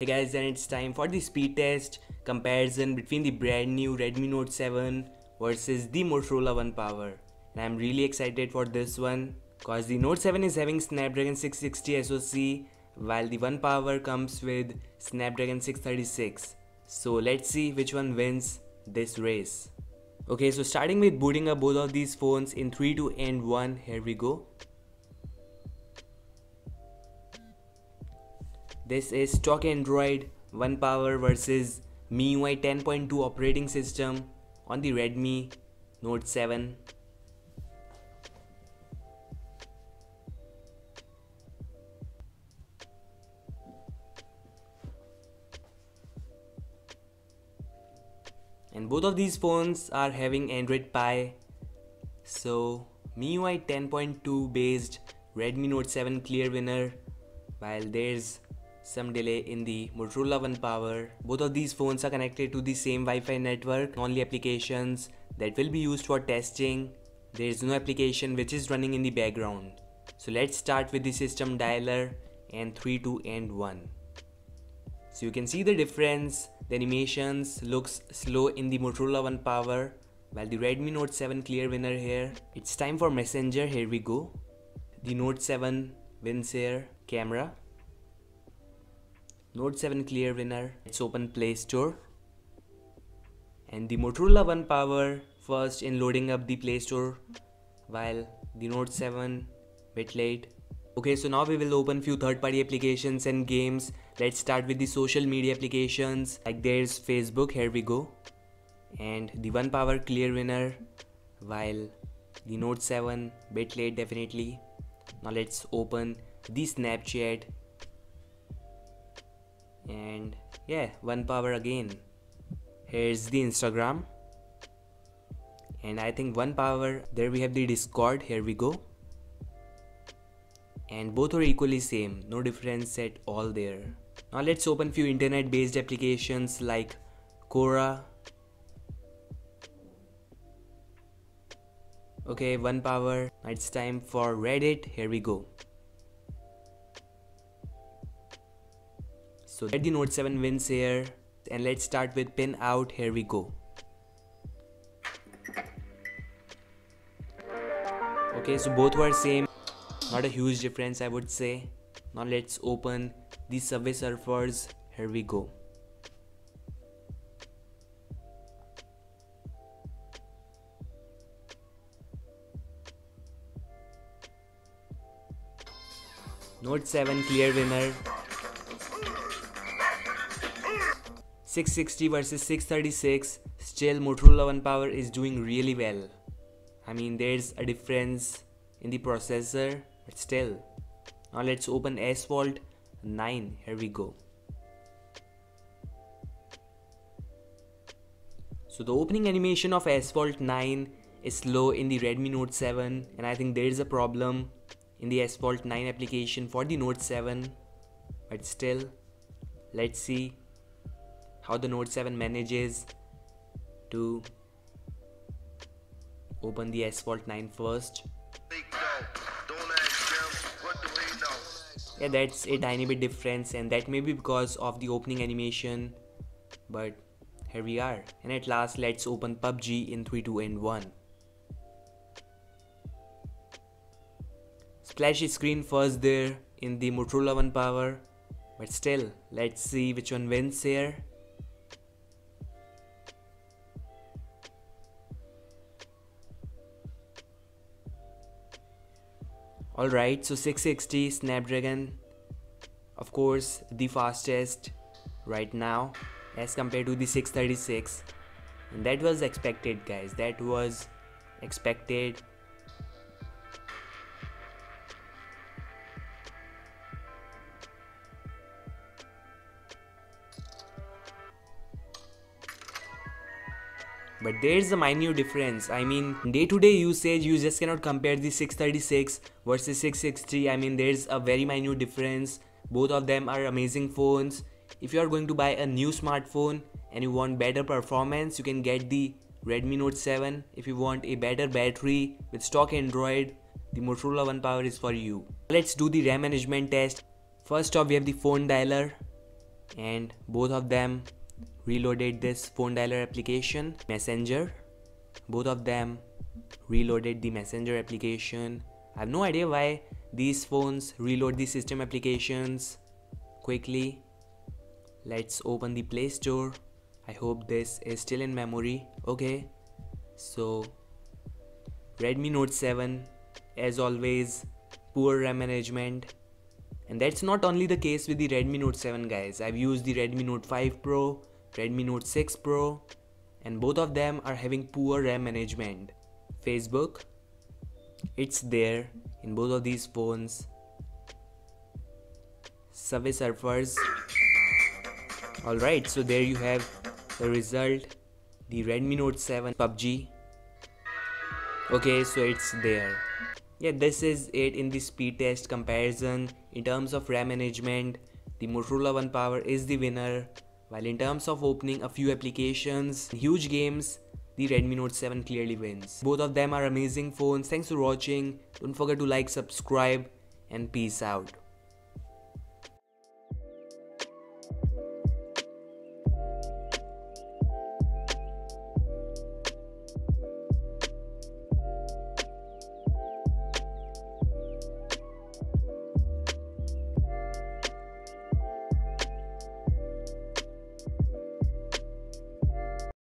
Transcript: Hey guys, and it's time for the speed test comparison between the brand new Redmi Note 7 versus the Motorola One Power. And I'm really excited for this one cause the Note 7 is having Snapdragon 660 SoC while the One Power comes with Snapdragon 636. So let's see which one wins this race. Okay, so starting with booting up both of these phones in 3, 2 and 1, here we go. This is stock Android One Power versus MIUI 10.2 operating system on the Redmi Note 7. And both of these phones are having Android Pie. So MIUI 10.2 based Redmi Note 7 clear winner, while there's some delay in the Motorola One Power. Both of these phones are connected to the same Wi-Fi network. Only applications that will be used for testing. There is no application which is running in the background. So let's start with the system dialer and 3, 2 and 1. So you can see the difference. The animations looks slow in the Motorola One Power, while the Redmi Note 7 clear winner here. It's time for Messenger, here we go. The Note 7 wins here. Camera. Note 7 clear winner. Let's open Play Store. And the Motorola One Power first in loading up the Play Store, while the Note 7 bit late. Okay, so now we will open few third-party applications and games. Let's start with the social media applications. Like there's Facebook, here we go. And the One Power clear winner, while the Note 7 bit late definitely. Now let's open the Snapchat. And yeah, One Power again. Here's the Instagram. And I think One Power, there we have the Discord, here we go. And both are equally same, no difference at all there. Now let's open few internet based applications like Quora. Okay, One Power. Now it's time for Reddit, here we go. So the Note 7 wins here, and let's start with pin out, here we go. Okay, so both were same, not a huge difference I would say. Now let's open the Subway Surfers, here we go. Note 7 clear winner. 660 versus 636, still Motorola One Power is doing really well. I mean, there's a difference in the processor, but still. Now let's open Asphalt 9, here we go. So the opening animation of Asphalt 9 is slow in the Redmi Note 7, and I think there is a problem in the Asphalt 9 application for the Note 7, but still, let's see how the Note 7 manages to open the Asphalt 9 first. Yeah, that's a tiny bit difference, and that may be because of the opening animation, but here we are. And at last, let's open PUBG in 3, 2 and 1. Splashy screen first there in the Motorola One Power, but still, let's see which one wins here. Alright, so 660 Snapdragon, of course the fastest right now as compared to the 636, and that was expected guys, that was expected. But there's a minute difference. I mean, day-to-day usage, you just cannot compare the 636 versus 660. I mean, there's a very minute difference. Both of them are amazing phones. If you are going to buy a new smartphone and you want better performance, you can get the Redmi Note 7. If you want a better battery with stock Android, the Motorola One Power is for you. Let's do the RAM management test. First off, we have the phone dialer. and both of them reloaded this phone dialer application, Messenger. Both of them reloaded the Messenger application. I have no idea why these phones reload the system applications quickly. Let's open the Play Store. I hope this is still in memory. Okay, so Redmi Note 7, as always, poor RAM management. And that's not only the case with the Redmi Note 7 guys. I've used the Redmi Note 5 Pro, Redmi Note 6 Pro, and both of them are having poor RAM management. Facebook, it's there in both of these phones. Subway Surfers. Alright, so there you have the result. The Redmi Note 7 PUBG. Okay, so it's there. Yeah, this is it in the speed test comparison. In terms of RAM management, the Motorola One Power is the winner, while in terms of opening a few applications, huge games, the Redmi Note 7 clearly wins. Both of them are amazing phones. Thanks for watching. Don't forget to like, subscribe, and peace out.